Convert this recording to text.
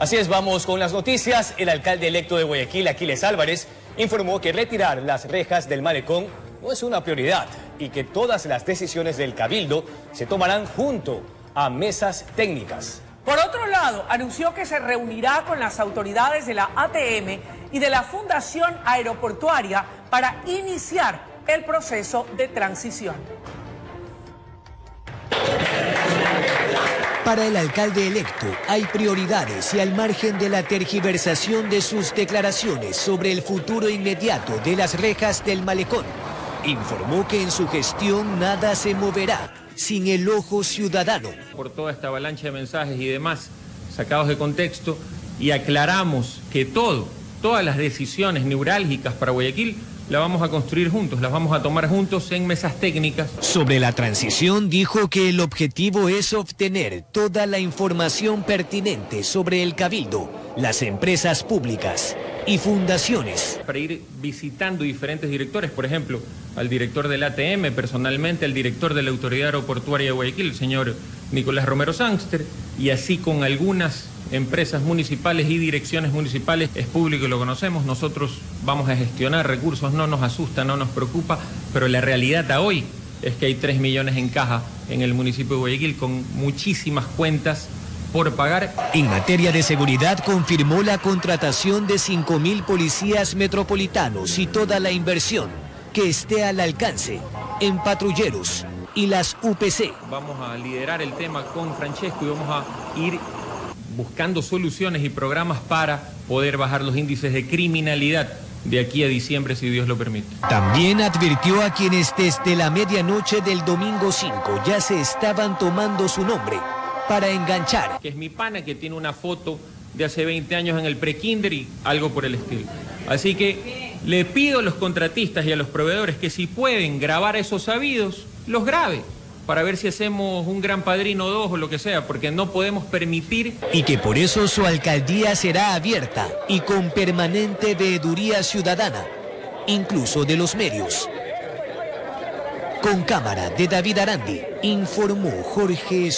Así es, vamos con las noticias. El alcalde electo de Guayaquil, Aquiles Álvarez, informó que retirar las rejas del malecón no es una prioridad y que todas las decisiones del Cabildo se tomarán junto a mesas técnicas. Por otro lado, anunció que se reunirá con las autoridades de la ATM y de la Fundación Aeroportuaria para iniciar el proceso de transición. Para el alcalde electo hay prioridades y al margen de la tergiversación de sus declaraciones sobre el futuro inmediato de las rejas del malecón, informó que en su gestión nada se moverá sin el ojo ciudadano. Por toda esta avalancha de mensajes y demás sacados de contexto, y aclaramos que todas las decisiones neurálgicas para Guayaquil las vamos a construir juntos, las vamos a tomar juntos en mesas técnicas. Sobre la transición dijo que el objetivo es obtener toda la información pertinente sobre el Cabildo, las empresas públicas y fundaciones. Para ir visitando diferentes directores, por ejemplo, al director del ATM, personalmente al director de la Autoridad Aeroportuaria de Guayaquil, el señor Nicolás Romero Sángster, y así con algunas empresas municipales y direcciones municipales. Es público y lo conocemos, nosotros vamos a gestionar recursos, no nos asusta, no nos preocupa, pero la realidad a hoy es que hay 3 millones en caja en el municipio de Guayaquil con muchísimas cuentas por pagar. En materia de seguridad confirmó la contratación de 5.000 policías metropolitanos y toda la inversión que esté al alcance en patrulleros y las UPC. Vamos a liderar el tema con Francisco y vamos a ir buscando soluciones y programas para poder bajar los índices de criminalidad de aquí a diciembre, si Dios lo permite. También advirtió a quienes desde la medianoche del domingo 5 ya se estaban tomando su nombre para enganchar. Que es mi pana que tiene una foto de hace 20 años en el prekinder y algo por el estilo. Así que le pido a los contratistas y a los proveedores que si pueden grabar esos sabidos, los grabe, para ver si hacemos un gran padrino 2 o lo que sea, porque no podemos permitir. Y que por eso su alcaldía será abierta y con permanente veeduría ciudadana, incluso de los medios. Con cámara de David Arandi, informó Jorge Solís.